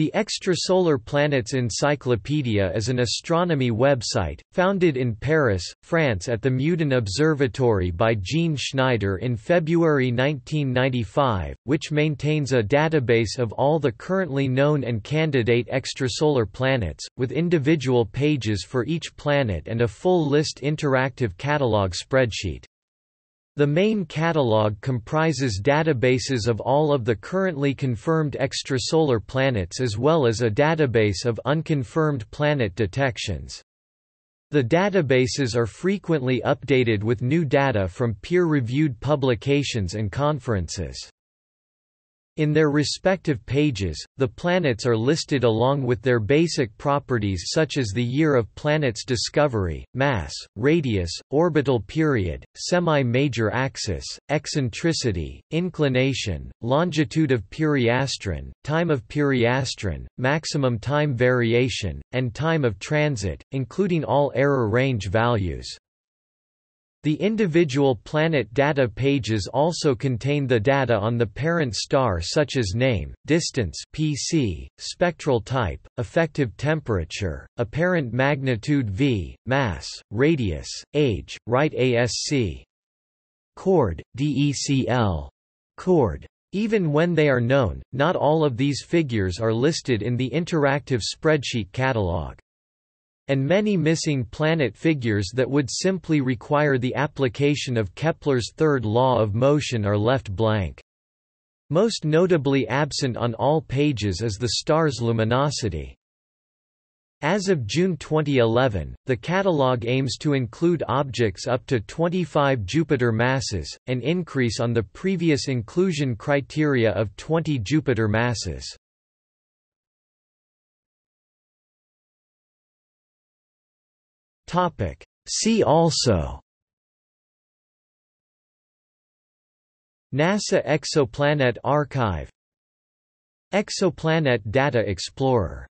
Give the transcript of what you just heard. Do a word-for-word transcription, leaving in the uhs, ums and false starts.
The Extrasolar Planets Encyclopaedia is an astronomy website, founded in Paris, France at the Meudon Observatory by Jean Schneider in February nineteen ninety-five, which maintains a database of all the currently known and candidate extrasolar planets, with individual pages for each planet and a full-list interactive catalogue spreadsheet. The main catalog comprises databases of all of the currently confirmed extrasolar planets as well as a database of unconfirmed planet detections. The databases are frequently updated with new data from peer-reviewed publications and conferences. In their respective pages, the planets are listed along with their basic properties such as the year of planet's discovery, mass, radius, orbital period, semi-major axis, eccentricity, inclination, longitude of periastron, time of periastron, maximum time variation, and time of transit, including all error range values. The individual planet data pages also contain the data on the parent star such as name, distance P C, spectral type, effective temperature, apparent magnitude V, mass, radius, age, right A S C, chord, D E C L, chord. Even when they are known, not all of these figures are listed in the interactive spreadsheet catalog, and many missing planet figures that would simply require the application of Kepler's third law of motion are left blank. Most notably absent on all pages is the star's luminosity. As of June twenty eleven, the catalog aims to include objects up to twenty-five Jupiter masses, an increase on the previous inclusion criteria of twenty Jupiter masses. See also: NASA Exoplanet Archive, Exoplanet Data Explorer.